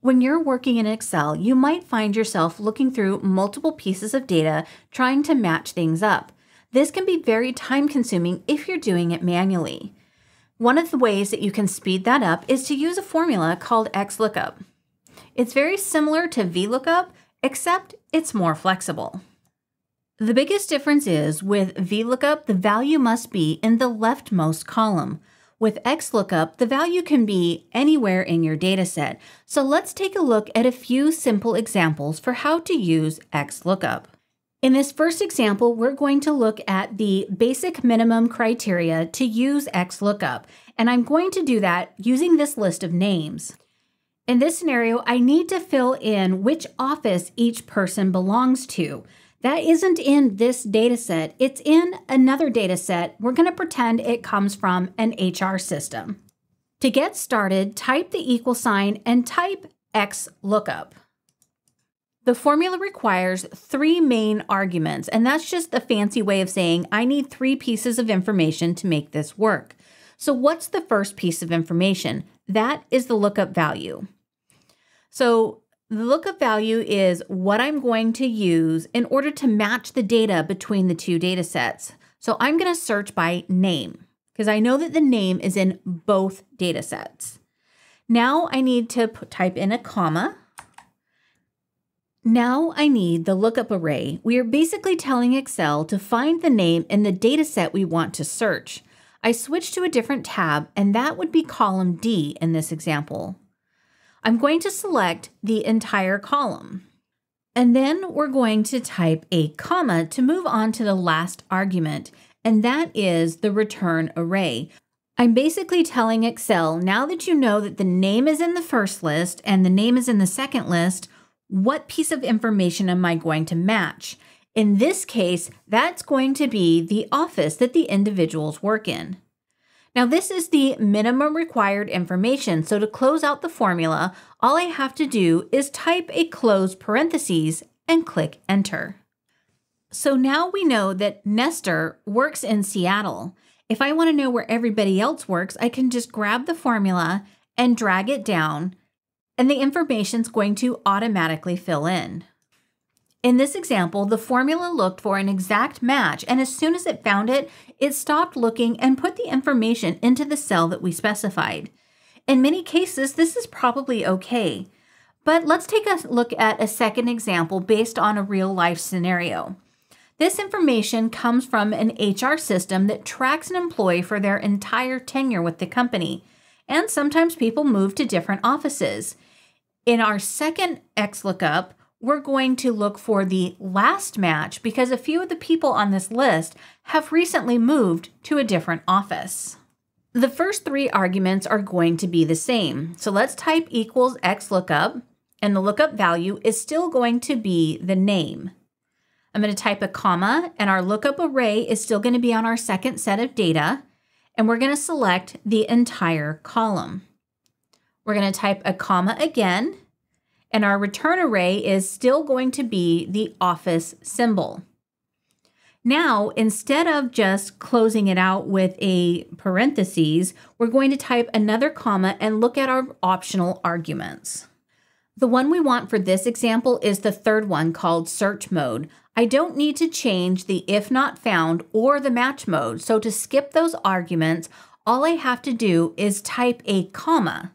When you're working in Excel, you might find yourself looking through multiple pieces of data trying to match things up. This can be very time-consuming if you're doing it manually. One of the ways that you can speed that up is to use a formula called XLOOKUP. It's very similar to VLOOKUP, except it's more flexible. The biggest difference is with VLOOKUP, the value must be in the leftmost column. With XLOOKUP, the value can be anywhere in your dataset. So let's take a look at a few simple examples for how to use XLOOKUP. In this first example, we're going to look at the basic minimum criteria to use XLOOKUP, and I'm going to do that using this list of names. In this scenario, I need to fill in which office each person belongs to. That isn't in this dataset, it's in another dataset. We're going to pretend it comes from an HR system. To get started, type the equal sign and type XLOOKUP. The formula requires three main arguments, and that's just a fancy way of saying I need three pieces of information to make this work. So what's the first piece of information? That is the lookup value. So the lookup value is what I'm going to use in order to match the data between the two data sets. So I'm going to search by name because I know that the name is in both data sets. Now I need to type in a comma. Now I need the lookup array. We are basically telling Excel to find the name in the data set we want to search. I switched to a different tab, and that would be column D in this example. I'm going to select the entire column, and then we're going to type a comma to move on to the last argument, and that is the return array. I'm basically telling Excel, now that you know that the name is in the first list and the name is in the second list, what piece of information am I going to match? In this case, that's going to be the office that the individuals work in. Now, this is the minimum required information, so to close out the formula, all I have to do is type a close parentheses and click Enter. So now we know that Nestor works in Seattle. If I want to know where everybody else works, I can just grab the formula and drag it down, and the information's going to automatically fill in. In this example, the formula looked for an exact match, and as soon as it found it, it stopped looking and put the information into the cell that we specified. In many cases, this is probably okay, but let's take a look at a second example based on a real-life scenario. This information comes from an HR system that tracks an employee for their entire tenure with the company, and sometimes people move to different offices. In our second XLOOKUP, we're going to look for the last match because a few of the people on this list have recently moved to a different office. The first three arguments are going to be the same. So let's type equals XLOOKUP, and the lookup value is still going to be the name. I'm going to type a comma, and our lookup array is still going to be on our second set of data, and we're going to select the entire column. We're going to type a comma again, and our return array is still going to be the office symbol. Now, instead of just closing it out with a parentheses, we're going to type another comma and look at our optional arguments. The one we want for this example is the third one called search mode. I don't need to change the if not found or the match mode. So to skip those arguments, all I have to do is type a comma.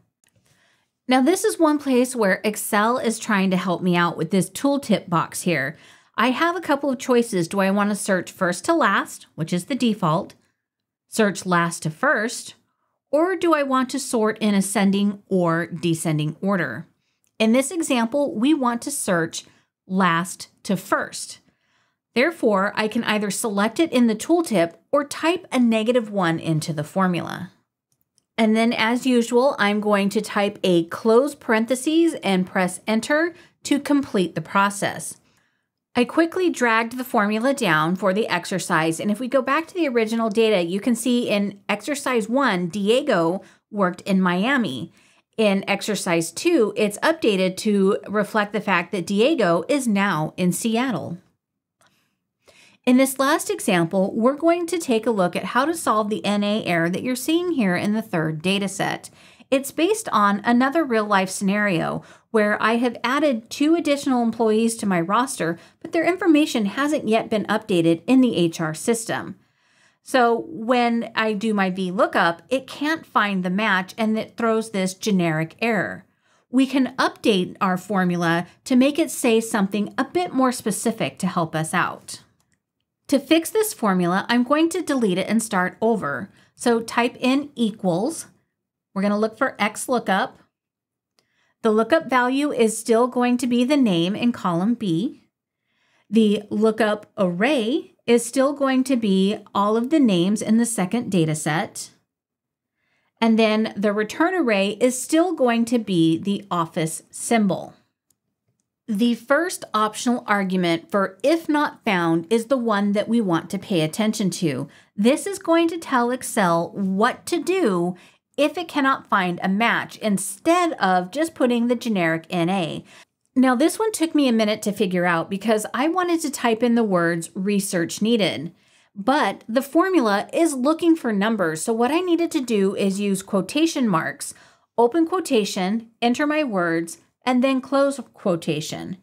Now, this is one place where Excel is trying to help me out with this tooltip box here. I have a couple of choices. Do I want to search first to last, which is the default, search last to first, or do I want to sort in ascending or descending order? In this example, we want to search last to first. Therefore, I can either select it in the tooltip or type a -1 into the formula. And then as usual, I'm going to type a close parentheses and press Enter to complete the process. I quickly dragged the formula down for the exercise. And if we go back to the original data, you can see in exercise 1, Diego worked in Miami. In exercise 2, it's updated to reflect the fact that Diego is now in Seattle. In this last example, we're going to take a look at how to solve the NA error that you're seeing here in the third dataset. It's based on another real-life scenario where I have added 2 additional employees to my roster, but their information hasn't yet been updated in the HR system. So when I do my VLOOKUP, it can't find the match and it throws this generic error. We can update our formula to make it say something a bit more specific to help us out. To fix this formula, I'm going to delete it and start over. So type in equals. We're going to look for XLOOKUP. The lookup value is still going to be the name in column B. The lookup array is still going to be all of the names in the second data set. And then the return array is still going to be the office symbol. The first optional argument for if not found is the one that we want to pay attention to. This is going to tell Excel what to do if it cannot find a match instead of just putting the generic NA. Now this one took me a minute to figure out because I wanted to type in the words research needed. But the formula is looking for numbers, so what I needed to do is use quotation marks, open quotation, enter my words, and then close quotation.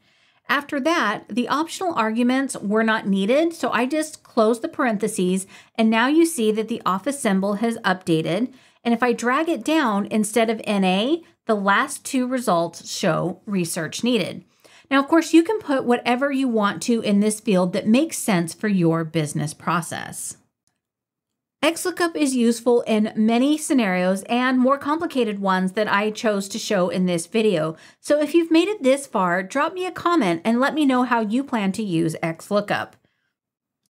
After that, the optional arguments were not needed, so I just closed the parentheses, and now you see that the office symbol has updated, and if I drag it down, instead of NA, the last 2 results show research needed. Now, of course, you can put whatever you want to in this field that makes sense for your business process. XLOOKUP is useful in many scenarios and more complicated ones that I chose to show in this video. So if you've made it this far, drop me a comment and let me know how you plan to use XLOOKUP.